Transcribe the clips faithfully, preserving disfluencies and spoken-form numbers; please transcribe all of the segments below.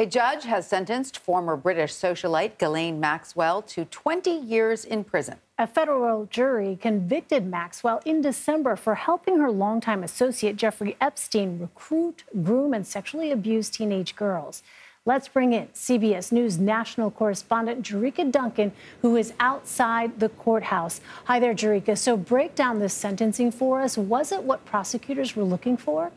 A judge has sentenced former British socialite Ghislaine Maxwell to twenty years in prison. A federal jury convicted Maxwell in December for helping her longtime associate Jeffrey Epstein recruit, groom, and sexually abuse teenage girls. Let's bring in C B S News national correspondent Jericka Duncan, who is outside the courthouse. Hi there, Jericka. So break down this sentencing for us. Was it what prosecutors were looking for?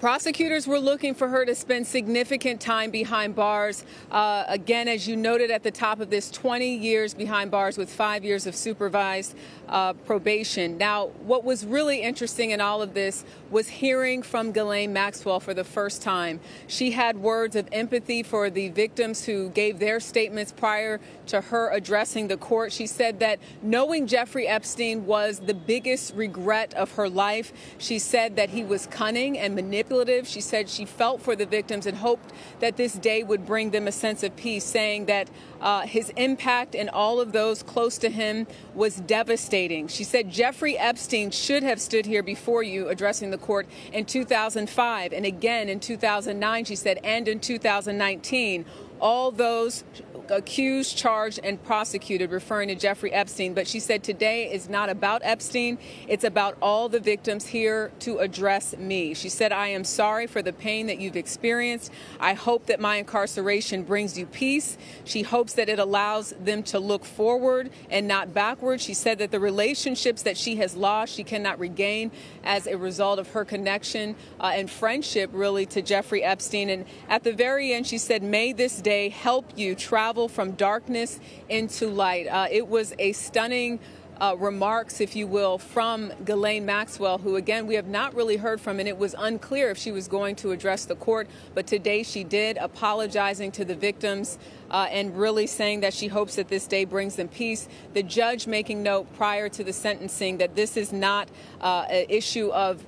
Prosecutors were looking for her to spend significant time behind bars. Uh, again, as you noted at the top of this, twenty years behind bars with five years of supervised uh, probation. Now, what was really interesting in all of this was hearing from Ghislaine Maxwell for the first time. She had words of empathy for the victims who gave their statements prior to her addressing the court. She said that knowing Jeffrey Epstein was the biggest regret of her life. She said that he was cunning and manipulative. She said she felt for the victims and hoped that this day would bring them a sense of peace, saying that uh, his impact and all of those close to him was devastating. She said Jeffrey Epstein should have stood here before you addressing the court in two thousand five and again in two thousand nine, she said, and in two thousand nineteen. All those accused, charged, and prosecuted, referring to Jeffrey Epstein. But she said today is not about Epstein. It's about all the victims here to address me. She said, I am sorry for the pain that you've experienced. I hope that my incarceration brings you peace. She hopes that it allows them to look forward and not backward. She said that the relationships that she has lost, she cannot regain as a result of her connection uh, and friendship, really, to Jeffrey Epstein. And at the very end, she said, may this day help you travel from darkness into light. Uh, it was a stunning uh, remarks, if you will, from Ghislaine Maxwell, who, again, we have not really heard from, and it was unclear if she was going to address the court. But today she did, apologizing to the victims uh, and really saying that she hopes that this day brings them peace. The judge making note prior to the sentencing that this is not uh, an issue of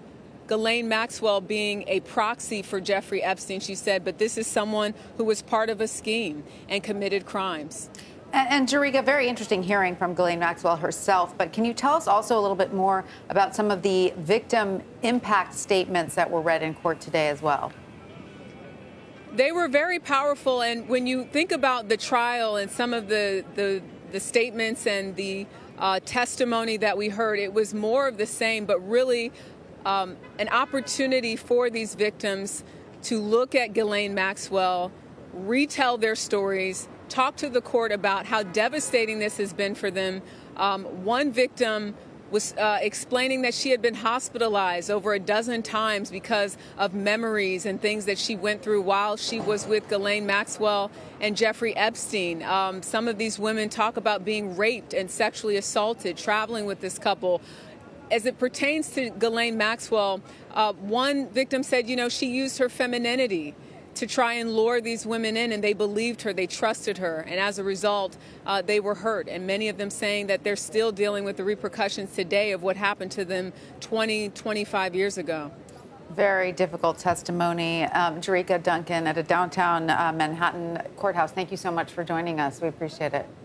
Ghislaine Maxwell being a proxy for Jeffrey Epstein, she said, but this is someone who was part of a scheme and committed crimes. And, and Jericka, very interesting hearing from Ghislaine Maxwell herself, but can you tell us also a little bit more about some of the victim impact statements that were read in court today as well? They were very powerful, and when you think about the trial and some of the, the, the statements and the uh, testimony that we heard, it was more of the same, but really Um, an opportunity for these victims to look at Ghislaine Maxwell, retell their stories, talk to the court about how devastating this has been for them. Um, one victim was uh, explaining that she had been hospitalized over a dozen times because of memories and things that she went through while she was with Ghislaine Maxwell and Jeffrey Epstein. Um, some of these women talk about being raped and sexually assaulted, traveling with this couple. As it pertains to Ghislaine Maxwell, uh, one victim said, you know, she used her femininity to try and lure these women in, and they believed her, they trusted her, and as a result, uh, they were hurt, and many of them saying that they're still dealing with the repercussions today of what happened to them twenty, twenty-five years ago. Very difficult testimony. Um, Jericka Duncan at a downtown uh, Manhattan courthouse, thank you so much for joining us. We appreciate it.